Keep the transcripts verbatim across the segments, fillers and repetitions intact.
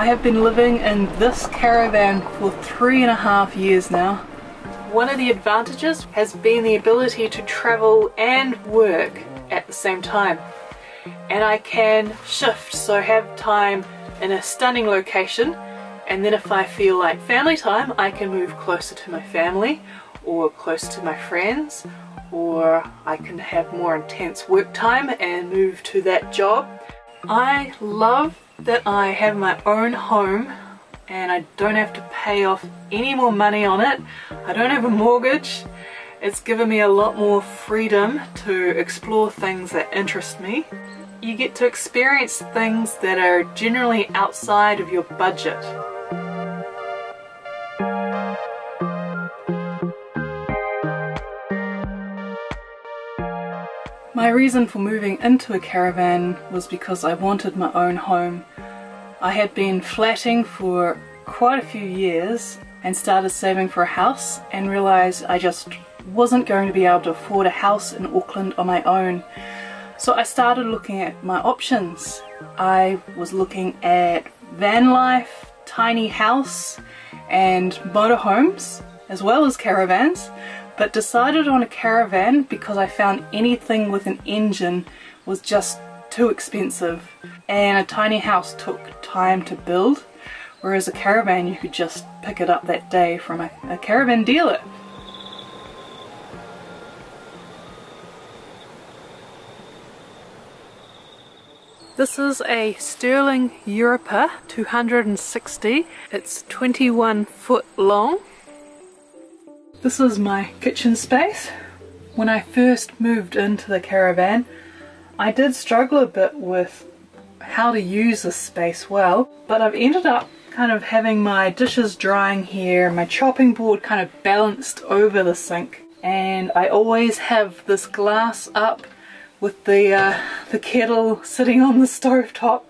I have been living in this caravan for three and a half years now. One of the advantages has been the ability to travel and work at the same time. And I can shift, so have time in a stunning location, and then if I feel like family time, I can move closer to my family or closer to my friends, or I can have more intense work time and move to that job. I love that I have my own home and I don't have to pay off any more money on it. I don't have a mortgage. It's given me a lot more freedom to explore things that interest me. You get to experience things that are generally outside of your budget. My reason for moving into a caravan was because I wanted my own home. I had been flatting for quite a few years and started saving for a house and realised I just wasn't going to be able to afford a house in Auckland on my own. So I started looking at my options. I was looking at van life, tiny house and motorhomes as well as caravans, but decided on a caravan because I found anything with an engine was just too expensive, and a tiny house took time to build, whereas a caravan you could just pick it up that day from a, a caravan dealer. This is a Sterling Europa two hundred sixty. It's twenty-one foot long. This is my kitchen space. When I first moved into the caravan, I did struggle a bit with how to use this space well, but I've ended up kind of having my dishes drying here, my chopping board kind of balanced over the sink, and I always have this glass up with the uh, the kettle sitting on the stove top.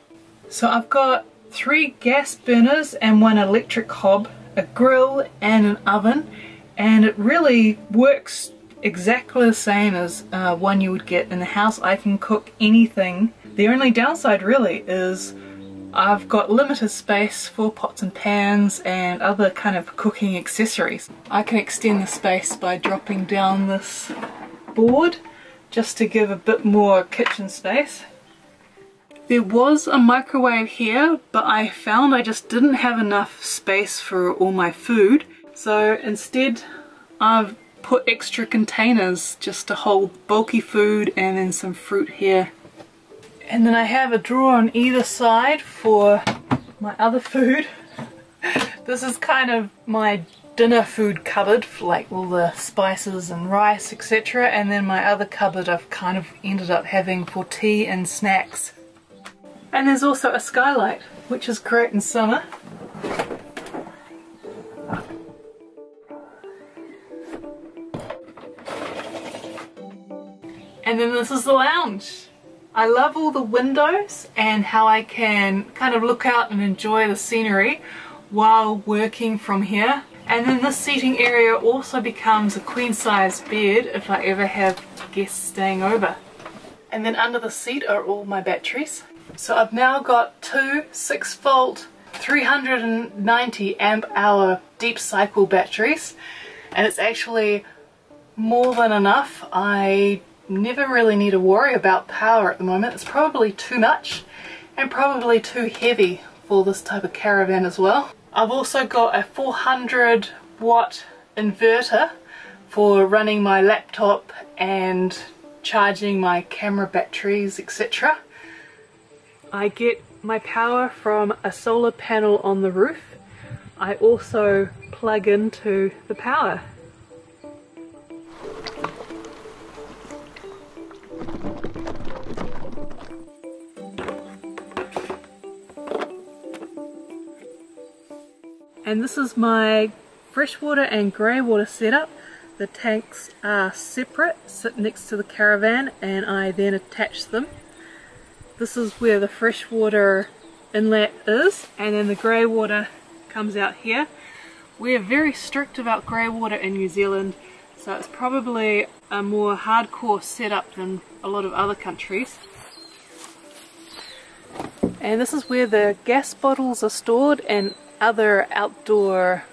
So I've got three gas burners and one electric hob, a grill and an oven, and it really works exactly the same as uh, one you would get in the house. I can cook anything. The only downside really is I've got limited space for pots and pans and other kind of cooking accessories. I can extend the space by dropping down this board, just to give a bit more kitchen space. There was a microwave here, but I found I just didn't have enough space for all my food. So instead I've put extra containers just to hold bulky food and then some fruit here. And then I have a drawer on either side for my other food. This is kind of my dinner food cupboard for like all the spices and rice, et cetera, and then my other cupboard I've kind of ended up having for tea and snacks. And there's also a skylight, which is great in summer. And then this is the lounge. I love all the windows and how I can kind of look out and enjoy the scenery while working from here. And then this seating area also becomes a queen size bed if I ever have guests staying over. And then under the seat are all my batteries. So I've now got two six volt three hundred ninety amp hour deep cycle batteries, and it's actually more than enough. I never really need to worry about power at the moment. It's probably too much and probably too heavy for this type of caravan as well. I've also got a four hundred watt inverter for running my laptop and charging my camera batteries, et cetera. I get my power from a solar panel on the roof. I also plug into the power. And this is my freshwater and greywater setup. The tanks are separate, sit next to the caravan, and I then attach them. This is where the freshwater inlet is, and then the greywater comes out here. We're very strict about greywater in New Zealand, so it's probably a more hardcore setup than a lot of other countries. And this is where the gas bottles are stored and other outdoor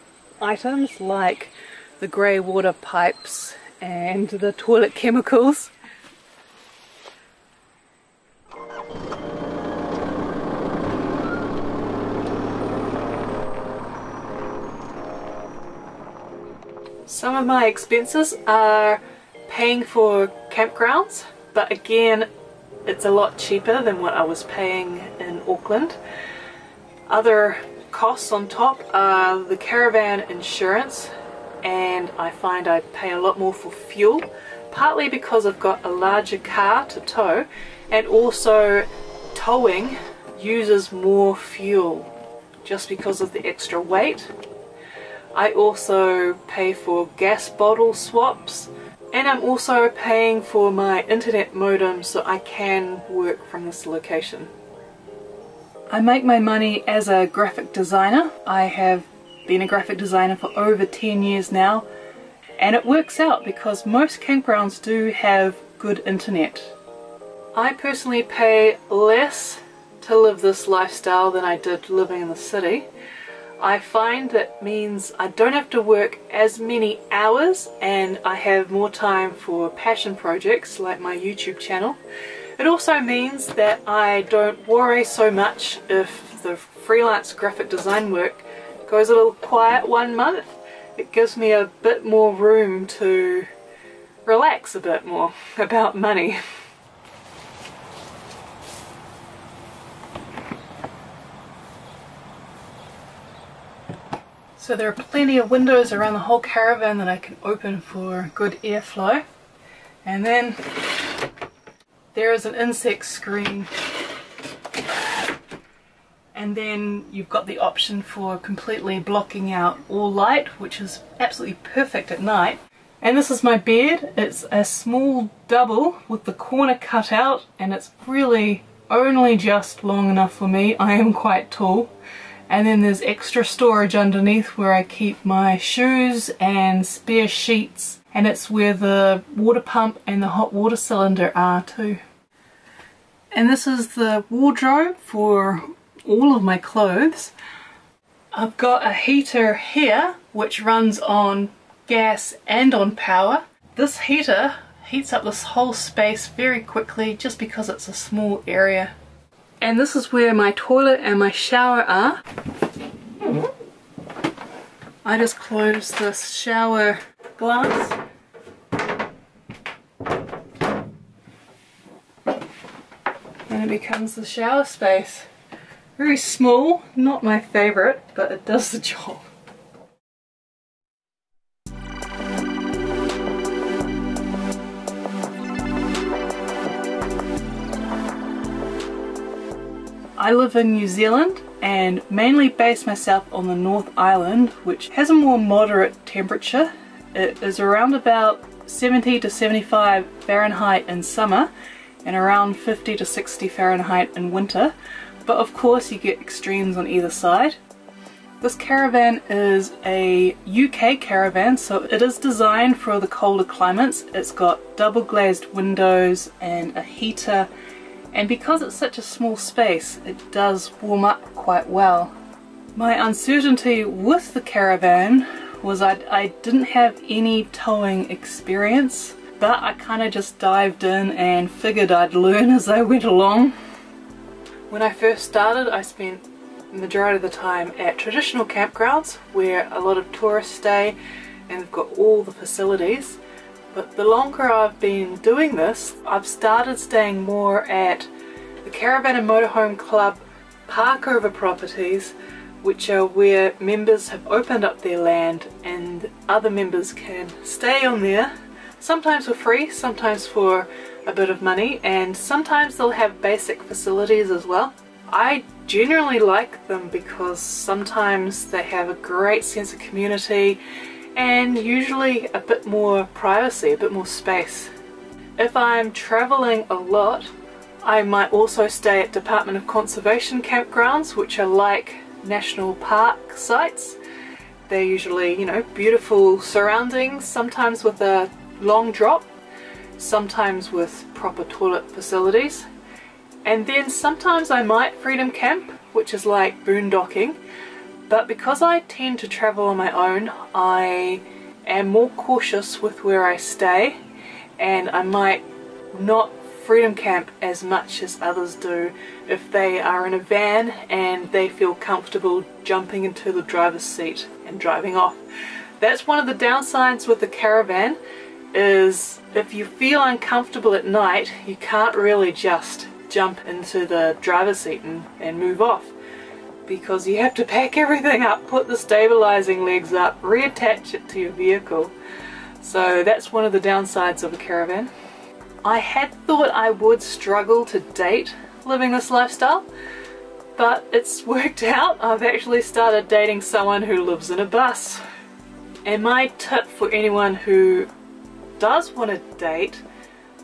items like the grey water pipes and the toilet chemicals. Some of my expenses are paying for campgrounds, but again it's a lot cheaper than what I was paying in Auckland. Other costs on top are the caravan insurance, and I find I pay a lot more for fuel, partly because I've got a larger car to tow, and also towing uses more fuel just because of the extra weight. I also pay for gas bottle swaps, and I'm also paying for my internet modem so I can work from this location. I make my money as a graphic designer. I have been a graphic designer for over ten years now, and it works out because most campgrounds do have good internet. I personally pay less to live this lifestyle than I did living in the city. I find that means I don't have to work as many hours, and I have more time for passion projects like my YouTube channel. It also means that I don't worry so much if the freelance graphic design work goes a little quiet one month. It gives me a bit more room to relax a bit more about money. So there are plenty of windows around the whole caravan that I can open for good airflow. And then there is an insect screen. And then you've got the option for completely blocking out all light, which is absolutely perfect at night. And this is my bed. It's a small double with the corner cut out, and it's really only just long enough for me. I am quite tall. And then there's extra storage underneath where I keep my shoes and spare sheets, and it's where the water pump and the hot water cylinder are too. And this is the wardrobe for all of my clothes. I've got a heater here which runs on gas and on power. This heater heats up this whole space very quickly just because it's a small area. And this is where my toilet and my shower are. I just close this shower glass. And it becomes the shower space. Very small, not my favourite, but it does the job. I live in New Zealand and mainly base myself on the North Island, which has a more moderate temperature. It is around about seventy to seventy-five Fahrenheit in summer and around fifty to sixty Fahrenheit in winter, but of course you get extremes on either side. This caravan is a U K caravan, so it is designed for the colder climates. It's got double glazed windows and a heater. And because it's such a small space, it does warm up quite well. My uncertainty with the caravan was I, I didn't have any towing experience, but I kind of just dived in and figured I'd learn as I went along. When I first started, I spent the majority of the time at traditional campgrounds where a lot of tourists stay and they've got all the facilities. But the longer I've been doing this, I've started staying more at the Caravan and Motorhome Club parkover properties, which are where members have opened up their land and other members can stay on there, sometimes for free, sometimes for a bit of money, and sometimes they'll have basic facilities as well. I generally like them because sometimes they have a great sense of community and usually a bit more privacy, a bit more space. If I'm travelling a lot, I might also stay at Department of Conservation campgrounds, which are like national park sites. They're usually, you know, beautiful surroundings, sometimes with a long drop, sometimes with proper toilet facilities. And then sometimes I might freedom camp, which is like boondocking, but because I tend to travel on my own, I am more cautious with where I stay, and I might not freedom camp as much as others do if they are in a van and they feel comfortable jumping into the driver's seat and driving off. That's one of the downsides with the caravan, is if you feel uncomfortable at night, you can't really just jump into the driver's seat and, and move off, because you have to pack everything up, put the stabilizing legs up, reattach it to your vehicle. So that's one of the downsides of a caravan. I had thought I would struggle to date living this lifestyle, but it's worked out. I've actually started dating someone who lives in a bus. And my tip for anyone who does want to date,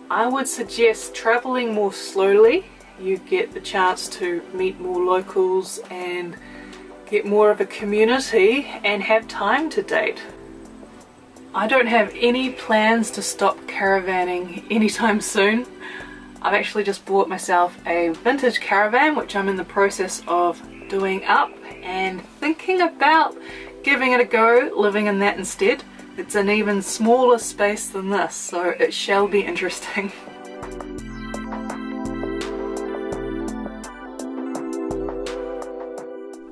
I would suggest traveling more slowly. You get the chance to meet more locals and get more of a community and have time to date. I don't have any plans to stop caravanning anytime soon. I've actually just bought myself a vintage caravan, which I'm in the process of doing up and thinking about giving it a go, living in that instead. It's an even smaller space than this, so it shall be interesting.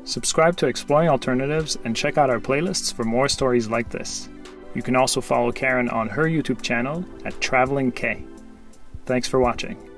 Subscribe to Exploring Alternatives and check out our playlists for more stories like this. You can also follow Karen on her YouTube channel at Traveling K. Thanks for watching.